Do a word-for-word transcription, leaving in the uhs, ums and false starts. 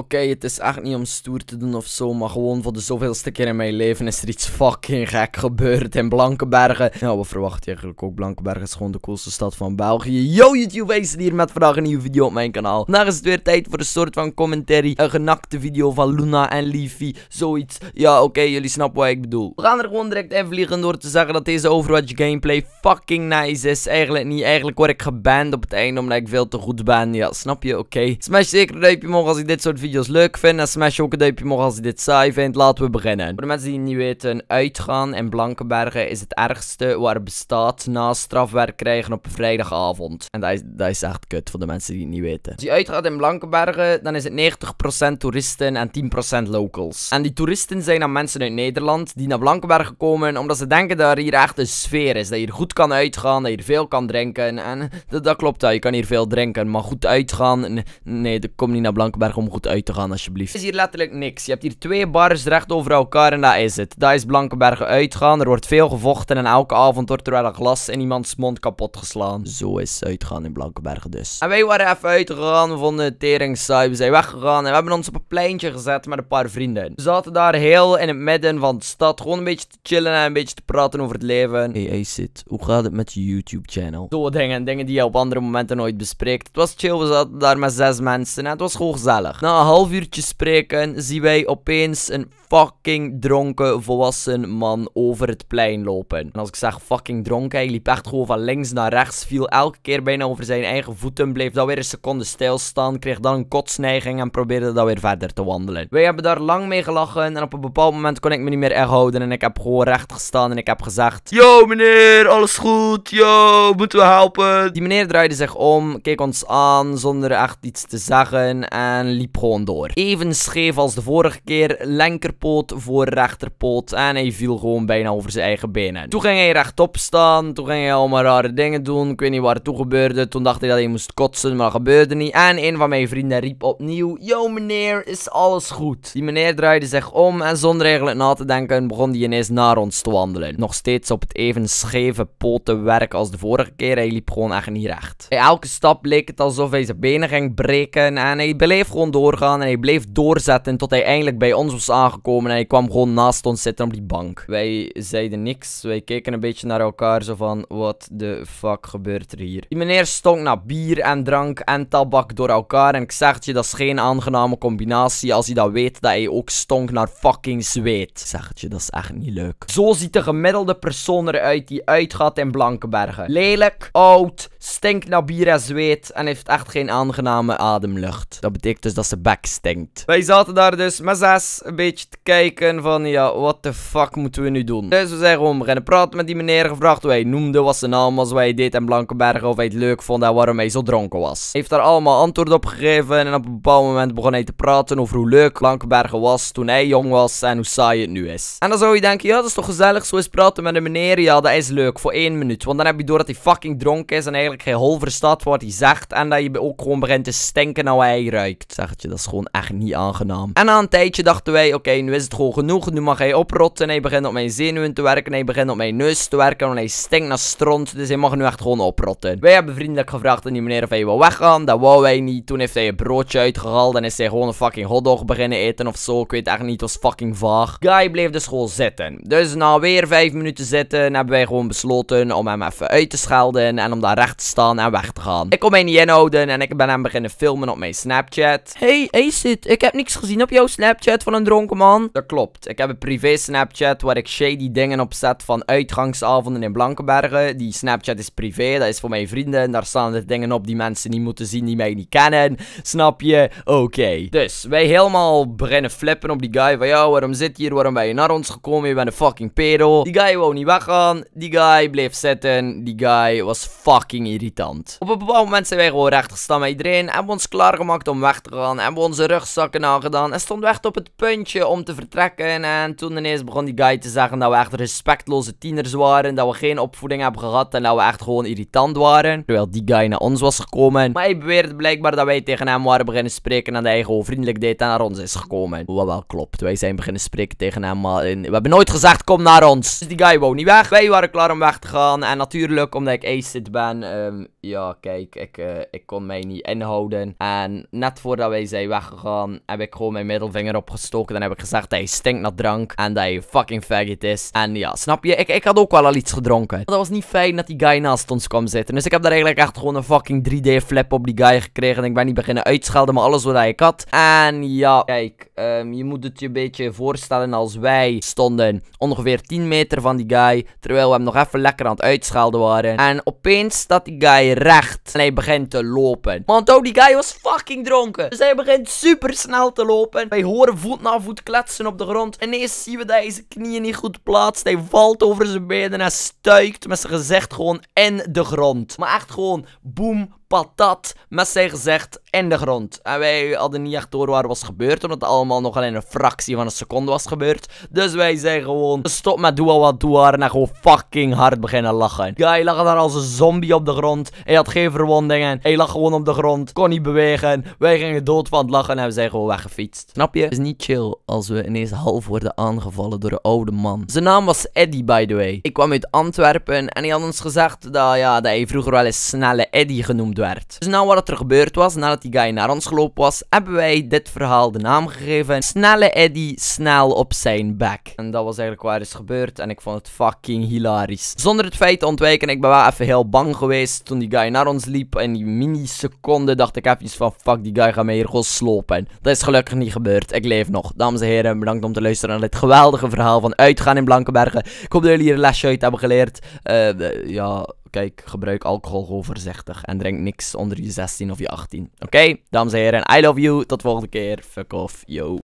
Oké, okay, het is echt niet om stoer te doen of zo, maar gewoon voor de zoveelste keer in mijn leven is er iets fucking gek gebeurd in Blankenbergen. Nou, wat verwacht je eigenlijk ook? Blankenbergen is gewoon de coolste stad van België. Yo, YouTube, wij zijn hier met vandaag een nieuwe video op mijn kanaal. Vandaag is het weer tijd voor een soort van commentary, een genakte video van Luna en Leafy, zoiets. Ja, oké, okay, jullie snappen wat ik bedoel. We gaan er gewoon direct in vliegen door te zeggen dat deze Overwatch gameplay fucking nice is. Eigenlijk niet, eigenlijk word ik geband op het einde omdat ik veel te goed ben. Ja, snap je? Oké. Okay. Smash zeker een duimpje omhoog als ik dit soort video's video's leuk vinden en smash ook een duimpje omhoog als je dit saai vindt. Laten we beginnen. Voor de mensen die niet weten, uitgaan in Blankenbergen is het ergste waar het bestaat na strafwerk krijgen op een vrijdagavond. En dat is, dat is echt kut voor de mensen die het niet weten. Als je uitgaat in Blankenbergen, dan is het negentig procent toeristen en tien procent locals. En die toeristen zijn dan mensen uit Nederland die naar Blankenbergen komen omdat ze denken dat er hier echt een sfeer is. Dat je hier goed kan uitgaan, dat je hier veel kan drinken. En dat, dat klopt, ja. Je kan hier veel drinken, maar goed uitgaan, nee, kom niet naar Blankenbergen om goed uit te gaan, alsjeblieft. Er is hier letterlijk niks. Je hebt hier twee bars recht over elkaar en dat is het. Dat is Blankenbergen uitgaan. Er wordt veel gevochten en elke avond wordt er wel een glas in iemands mond kapot geslaan. Zo is uitgaan in Blankenbergen dus. En wij waren even uitgegaan. We vonden het tering saai. We zijn weggegaan en we hebben ons op een pleintje gezet met een paar vrienden. We zaten daar heel in het midden van de stad. Gewoon een beetje te chillen en een beetje te praten over het leven. Hey, hey Sid, hoe gaat het met je YouTube channel? Zo dingen. Dingen die je op andere momenten nooit bespreekt. Het was chill. We zaten daar met zes mensen en het was gewoon gezellig. Nou, een half uurtje spreken, zien wij opeens een fucking dronken volwassen man over het plein lopen. En als ik zeg fucking dronken, hij liep echt gewoon van links naar rechts, viel elke keer bijna over zijn eigen voeten, bleef dan weer een seconde stilstaan, kreeg dan een kotsneiging en probeerde dan weer verder te wandelen. Wij hebben daar lang mee gelachen en op een bepaald moment kon ik me niet meer inhouden en ik heb gewoon recht gestaan en ik heb gezegd: yo meneer, alles goed? Yo, moeten we helpen? Die meneer draaide zich om, keek ons aan zonder echt iets te zeggen en liep gewoon door. Even scheef als de vorige keer, linkerpoot voor rechterpoot en hij viel gewoon bijna over zijn eigen benen. Toen ging hij rechtop staan, toen ging hij allemaal rare dingen doen, ik weet niet waar het toe gebeurde, toen dacht hij dat hij moest kotsen, maar dat gebeurde niet. En een van mijn vrienden riep opnieuw: yo meneer, is alles goed? Die meneer draaide zich om en zonder eigenlijk na te denken begon hij ineens naar ons te wandelen. Nog steeds op het even scheve potenwerk als de vorige keer, hij liep gewoon echt niet recht. Bij elke stap leek het alsof hij zijn benen ging breken en hij bleef gewoon doorgaan. En hij bleef doorzetten tot hij eindelijk bij ons was aangekomen. En hij kwam gewoon naast ons zitten op die bank. Wij zeiden niks. Wij keken een beetje naar elkaar. Zo van: wat de fuck gebeurt er hier? Die meneer stonk naar bier en drank en tabak door elkaar. En ik zeg het je, dat is geen aangename combinatie. Als je dat weet, dat hij ook stonk naar fucking zweet. Ik zeg het je, dat is echt niet leuk. Zo ziet de gemiddelde persoon eruit die uitgaat in Blankenbergen. Lelijk, oud, stinkt naar bier en zweet. En heeft echt geen aangename ademlucht. Dat betekent dus dat ze bek stinkt. Wij zaten daar dus met zes een beetje te kijken van: ja, wat de fuck moeten we nu doen? Dus we zijn gewoon beginnen praten met die meneer, gevraagd hoe hij noemde, wat zijn naam was, wat hij deed in Blankenbergen, of hij het leuk vond en waarom hij zo dronken was. Hij heeft daar allemaal antwoord op gegeven en op een bepaald moment begon hij te praten over hoe leuk Blankenbergen was toen hij jong was en hoe saai het nu is. En dan zou je denken: ja, dat is toch gezellig, zo eens praten met een meneer, ja, dat is leuk, voor één minuut. Want dan heb je door dat hij fucking dronken is en eigenlijk geen hol verstaat wat hij zegt en dat je ook gewoon begint te stinken naar wat hij ruikt. Zeg het je, dat is gewoon echt niet aangenaam. En na een tijdje dachten wij: oké, okay, nu is het gewoon genoeg. Nu mag hij oprotten. Hij begint op mijn zenuwen te werken. Hij begint op mijn neus te werken. Want hij stinkt naar stront. Dus hij mag nu echt gewoon oprotten. Wij hebben vriendelijk gevraagd aan die meneer of hij wil weggaan. Dat wou hij niet. Toen heeft hij een broodje uitgehaald. En is hij gewoon een fucking hotdog beginnen eten of zo. Ik weet echt niet. Het was fucking vaag. Guy bleef dus gewoon zitten. Dus na weer vijf minuten zitten hebben wij gewoon besloten om hem even uit te schelden. En om daar recht te staan en weg te gaan. Ik kon mij niet inhouden. En ik ben hem beginnen filmen op mijn Snapchat. Hey. Hey Sid, ik heb niks gezien op jouw Snapchat van een dronken man. Dat klopt. Ik heb een privé Snapchat waar ik shady dingen op zet van uitgangsavonden in Blankenbergen. Die Snapchat is privé, dat is voor mijn vrienden. Daar staan er dingen op die mensen niet moeten zien, die mij niet kennen. Snap je? Oké. Okay. Dus, wij helemaal beginnen flippen op die guy van: ja, waarom zit je hier? Waarom ben je naar ons gekomen? Je bent een fucking pedo. Die guy wou niet weggaan. Die guy bleef zitten. Die guy was fucking irritant. Op een bepaald moment zijn wij gewoon recht gestaan met iedereen. Hebben we ons klaargemaakt om weg te gaan. Hebben onze rugzakken aangedaan en stond echt op het puntje om te vertrekken. En toen ineens begon die guy te zeggen dat we echt respectloze tieners waren, dat we geen opvoeding hebben gehad en dat we echt gewoon irritant waren, terwijl die guy naar ons was gekomen. Maar hij beweerde blijkbaar dat wij tegen hem waren beginnen spreken en dat hij gewoon vriendelijk deed en naar ons is gekomen. Wat wel klopt, wij zijn beginnen spreken tegen hem, maar we hebben nooit gezegd: kom naar ons. Dus die guy wou niet weg, wij waren klaar om weg te gaan. En natuurlijk, omdat ik acid ben, um, ja, kijk, ik, uh, ik kon mij niet inhouden. En net voordat wij zijn weggegaan, heb ik gewoon mijn middelvinger opgestoken. Dan heb ik gezegd dat hij stinkt naar drank en dat hij fucking faggot is. En ja, snap je? Ik, ik had ook wel al iets gedronken. Dat was niet fijn dat die guy naast ons kwam zitten. Dus ik heb daar eigenlijk echt gewoon een fucking drie D flip op die guy gekregen. En ik ben niet beginnen uitschelden, maar alles wat ik had. En ja, kijk, um, je moet het je een beetje voorstellen als wij stonden ongeveer tien meter van die guy, terwijl we hem nog even lekker aan het uitschelden waren. En opeens staat die guy recht en hij begint te lopen. Want oh, die guy was fucking dronken. Dus hij begint super snel te lopen. Wij horen voet na voet kletsen op de grond. Ineens zien we dat hij zijn knieën niet goed plaatst. Hij valt over zijn benen en stuikt met zijn gezicht gewoon in de grond. Maar echt gewoon boem, patat, met zijn gezicht in de grond. En wij hadden niet echt door waar het was gebeurd, omdat het allemaal nogal in een fractie van een seconde was gebeurd. Dus wij zijn gewoon stop met doe al wat doe haar en gewoon fucking hard beginnen lachen. Guy lag daar als een zombie op de grond. Hij had geen verwondingen. Hij lag gewoon op de grond. Kon niet bewegen. Wij gingen dood van het lachen en we zijn gewoon weggefietst. Snap je? Het is niet chill als we ineens half worden aangevallen door een oude man. Zijn naam was Eddie, by the way. Ik kwam uit Antwerpen en hij had ons gezegd dat, ja, dat hij vroeger wel eens Snelle Eddy genoemd werd. Dus nou wat er gebeurd was, nadat die guy naar ons gelopen was, hebben wij dit verhaal de naam gegeven: Snelle Eddy, snel op zijn bek. En dat was eigenlijk waar is gebeurd en ik vond het fucking hilarisch. Zonder het feit te ontwijken, ik ben wel even heel bang geweest toen die guy naar ons liep. En die mini-seconde dacht ik even van fuck, die guy gaat mij hier gewoon slopen. Dat is gelukkig niet gebeurd, ik leef nog. Dames en heren, bedankt om te luisteren naar dit geweldige verhaal van uitgaan in Blankenbergen. Ik hoop dat jullie hier een lesje uit hebben geleerd. Uh, uh, ja... Kijk, gebruik alcohol gewoon voorzichtig. En drink niks onder je zestien of je achttien. Oké, okay? Dames en heren, I love you. Tot volgende keer. Fuck off, yo.